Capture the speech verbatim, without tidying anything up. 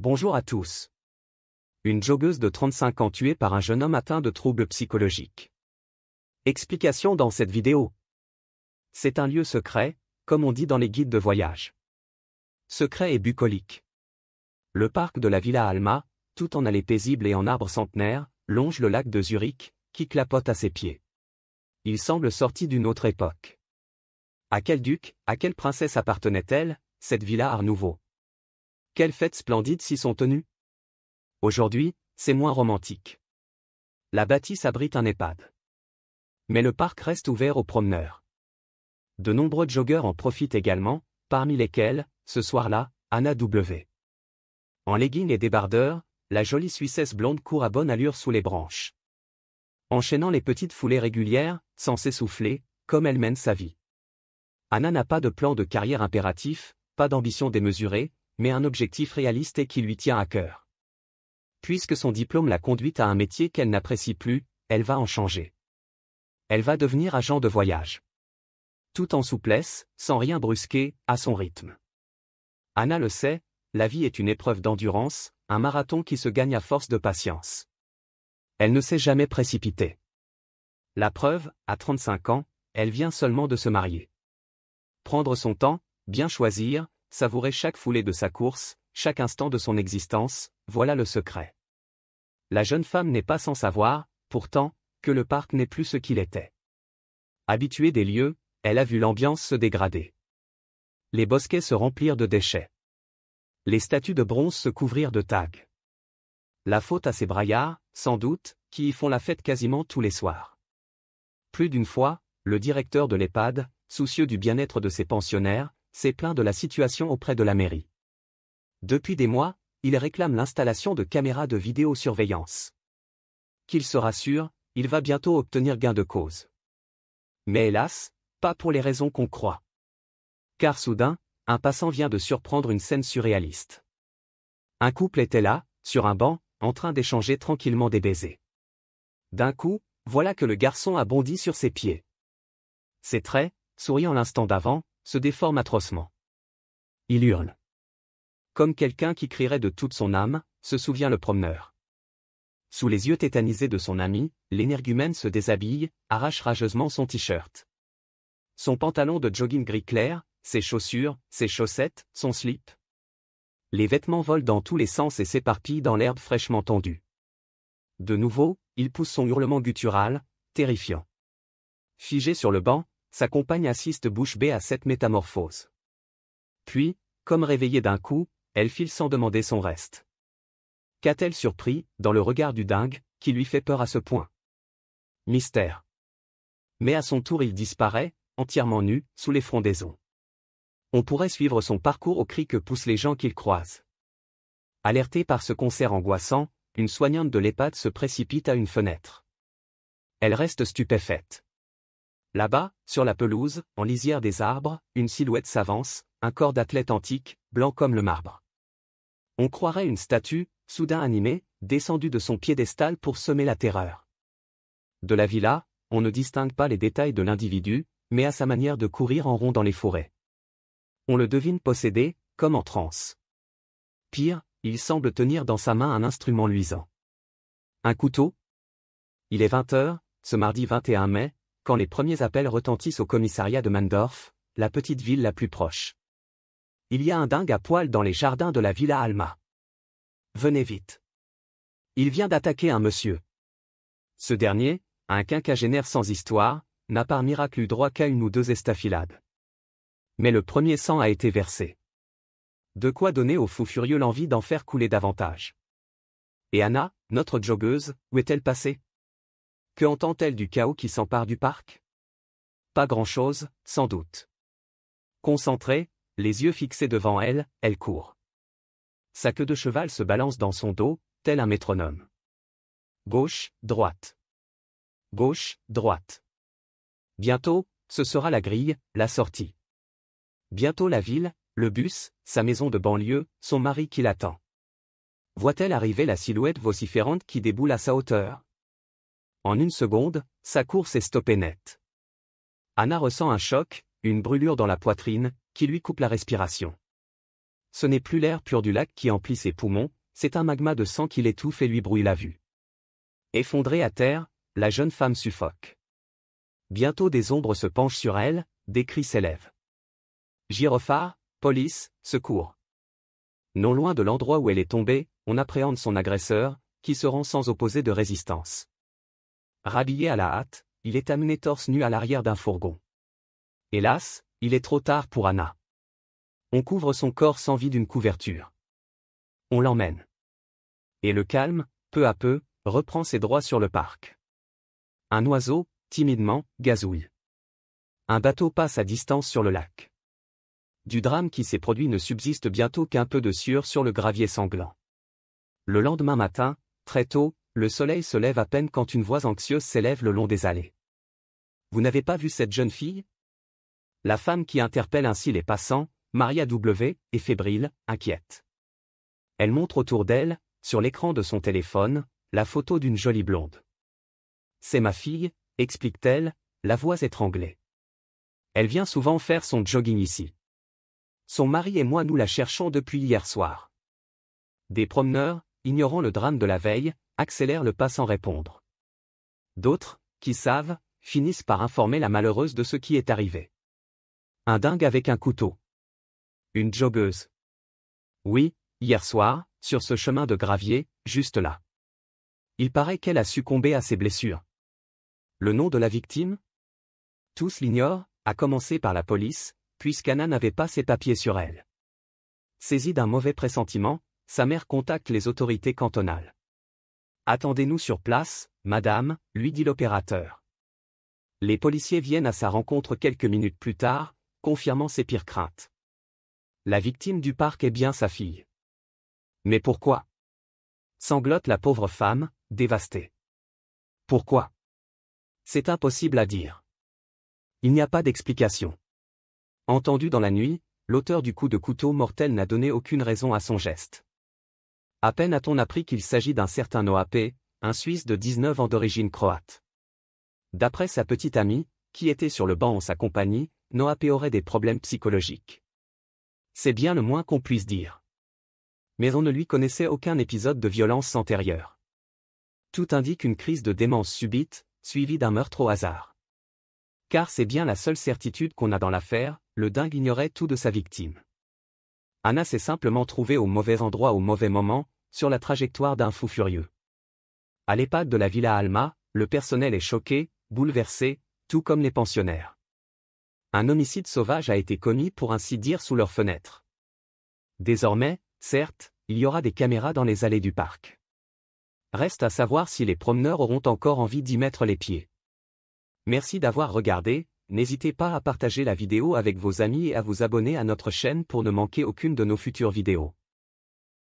Bonjour à tous. Une joggeuse de trente-cinq ans tuée par un jeune homme atteint de troubles psychologiques. Explication dans cette vidéo. C'est un lieu secret, comme on dit dans les guides de voyage. Secret et bucolique. Le parc de la Villa Alma, tout en allée paisible et en arbres centenaires, longe le lac de Zurich, qui clapote à ses pieds. Il semble sorti d'une autre époque. À quel duc, à quelle princesse appartenait-elle, cette villa Art Nouveau? Quelles fêtes splendides s'y sont tenues? Aujourd'hui, c'est moins romantique. La bâtisse abrite un EHPAD. Mais le parc reste ouvert aux promeneurs. De nombreux joggeurs en profitent également, parmi lesquels, ce soir-là, Anna W. En legging et débardeur, la jolie Suissesse blonde court à bonne allure sous les branches, enchaînant les petites foulées régulières, sans s'essouffler, comme elle mène sa vie. Anna n'a pas de plan de carrière impératif, pas d'ambition démesurée, mais un objectif réaliste et qui lui tient à cœur. Puisque son diplôme l'a conduite à un métier qu'elle n'apprécie plus, elle va en changer. Elle va devenir agent de voyage. Tout en souplesse, sans rien brusquer, à son rythme. Anna le sait, la vie est une épreuve d'endurance, un marathon qui se gagne à force de patience. Elle ne s'est jamais précipitée. La preuve, à trente-cinq ans, elle vient seulement de se marier. Prendre son temps, bien choisir, savourer chaque foulée de sa course, chaque instant de son existence, voilà le secret. La jeune femme n'est pas sans savoir, pourtant, que le parc n'est plus ce qu'il était. Habituée des lieux, elle a vu l'ambiance se dégrader. Les bosquets se remplirent de déchets. Les statues de bronze se couvrirent de tags. La faute à ces braillards, sans doute, qui y font la fête quasiment tous les soirs. Plus d'une fois, le directeur de l'EHPAD, soucieux du bien-être de ses pensionnaires, s'est plaint de la situation auprès de la mairie. Depuis des mois, il réclame l'installation de caméras de vidéosurveillance. Qu'il se rassure, il va bientôt obtenir gain de cause. Mais hélas, pas pour les raisons qu'on croit. Car soudain, un passant vient de surprendre une scène surréaliste. Un couple était là, sur un banc, en train d'échanger tranquillement des baisers. D'un coup, voilà que le garçon a bondi sur ses pieds. Ses traits, souriant l'instant d'avant, se déforment atrocement. Il hurle. Comme quelqu'un qui crierait de toute son âme, se souvient le promeneur. Sous les yeux tétanisés de son ami, l'énergumène se déshabille, arrache rageusement son t-shirt. Son pantalon de jogging gris clair, ses chaussures, ses chaussettes, son slip. Les vêtements volent dans tous les sens et s'éparpillent dans l'herbe fraîchement tendue. De nouveau, il pousse son hurlement guttural, terrifiant. Figé sur le banc, sa compagne assiste bouche bée à cette métamorphose. Puis, comme réveillée d'un coup, elle file sans demander son reste. Qu'a-t-elle surpris, dans le regard du dingue, qui lui fait peur à ce point? Mystère. Mais à son tour il disparaît, entièrement nu, sous les frondaisons. On pourrait suivre son parcours au cri que poussent les gens qu'il croise. Alertée par ce concert angoissant, une soignante de l'EHPAD se précipite à une fenêtre. Elle reste stupéfaite. Là-bas, sur la pelouse, en lisière des arbres, une silhouette s'avance, un corps d'athlète antique, blanc comme le marbre. On croirait une statue, soudain animée, descendue de son piédestal pour semer la terreur. De la villa, on ne distingue pas les détails de l'individu, mais à sa manière de courir en rond dans les forêts. On le devine possédé, comme en transe. Pire, il semble tenir dans sa main un instrument luisant. Un couteau? Il est vingt heures, ce mardi vingt et un mai, quand les premiers appels retentissent au commissariat de Mandorf, la petite ville la plus proche. Il y a un dingue à poil dans les jardins de la Villa Alma. Venez vite. Il vient d'attaquer un monsieur. Ce dernier, un quinquagénaire sans histoire, n'a par miracle eu droit qu'à une ou deux estafilades. Mais le premier sang a été versé. De quoi donner aux fous furieux l'envie d'en faire couler davantage. Et Anna, notre joggeuse, où est-elle passée? Que entend-elle du chaos qui s'empare du parc? Pas grand-chose, sans doute. Concentrée, les yeux fixés devant elle, elle court. Sa queue de cheval se balance dans son dos, tel un métronome. Gauche, droite. Gauche, droite. Bientôt, ce sera la grille, la sortie. Bientôt la ville, le bus, sa maison de banlieue, son mari qui l'attend. Voit-elle arriver la silhouette vociférante qui déboule à sa hauteur? En une seconde, sa course est stoppée net. Anna ressent un choc, une brûlure dans la poitrine, qui lui coupe la respiration. Ce n'est plus l'air pur du lac qui emplit ses poumons, c'est un magma de sang qui l'étouffe et lui brouille la vue. Effondrée à terre, la jeune femme suffoque. Bientôt des ombres se penchent sur elle, des cris s'élèvent. Gyrophare, police, secours. Non loin de l'endroit où elle est tombée, on appréhende son agresseur, qui se rend sans opposer de résistance. Rhabillé à la hâte, il est amené torse nu à l'arrière d'un fourgon. Hélas, il est trop tard pour Anna. On couvre son corps sans vie d'une couverture. On l'emmène. Et le calme, peu à peu, reprend ses droits sur le parc. Un oiseau, timidement, gazouille. Un bateau passe à distance sur le lac. Du drame qui s'est produit ne subsiste bientôt qu'un peu de sueur sur le gravier sanglant. Le lendemain matin, très tôt, le soleil se lève à peine quand une voix anxieuse s'élève le long des allées. « Vous n'avez pas vu cette jeune fille ?» La femme qui interpelle ainsi les passants, Maria W, est fébrile, inquiète. Elle montre autour d'elle, sur l'écran de son téléphone, la photo d'une jolie blonde. « C'est ma fille », explique-t-elle, la voix étranglée. Elle vient souvent faire son jogging ici. Son mari et moi nous la cherchons depuis hier soir. Des promeneurs, ignorant le drame de la veille, accélèrent le pas sans répondre. D'autres, qui savent, finissent par informer la malheureuse de ce qui est arrivé. Un dingue avec un couteau. Une joggeuse. Oui, hier soir, sur ce chemin de gravier, juste là. Il paraît qu'elle a succombé à ses blessures. Le nom de la victime ? Tous l'ignorent, à commencer par la police, puisqu'Anna n'avait pas ses papiers sur elle. Saisie d'un mauvais pressentiment, sa mère contacte les autorités cantonales. « Attendez-nous sur place, madame », lui dit l'opérateur. Les policiers viennent à sa rencontre quelques minutes plus tard, confirmant ses pires craintes. La victime du parc est bien sa fille. Mais pourquoi ? Sanglote la pauvre femme, dévastée. Pourquoi ? C'est impossible à dire. Il n'y a pas d'explication. Entendu dans la nuit, l'auteur du coup de couteau mortel n'a donné aucune raison à son geste. À peine a-t-on appris qu'il s'agit d'un certain Noah P, un Suisse de dix-neuf ans d'origine croate. D'après sa petite amie, qui était sur le banc en sa compagnie, Noah P aurait des problèmes psychologiques. C'est bien le moins qu'on puisse dire. Mais on ne lui connaissait aucun épisode de violence antérieure. Tout indique une crise de démence subite, suivie d'un meurtre au hasard. Car c'est bien la seule certitude qu'on a dans l'affaire, le dingue ignorait tout de sa victime. Anna s'est simplement trouvée au mauvais endroit au mauvais moment, sur la trajectoire d'un fou furieux. À l'EHPAD de la Villa Alma, le personnel est choqué, bouleversé, tout comme les pensionnaires. Un homicide sauvage a été commis pour ainsi dire sous leurs fenêtres. Désormais, certes, il y aura des caméras dans les allées du parc. Reste à savoir si les promeneurs auront encore envie d'y mettre les pieds. Merci d'avoir regardé. N'hésitez pas à partager la vidéo avec vos amis et à vous abonner à notre chaîne pour ne manquer aucune de nos futures vidéos.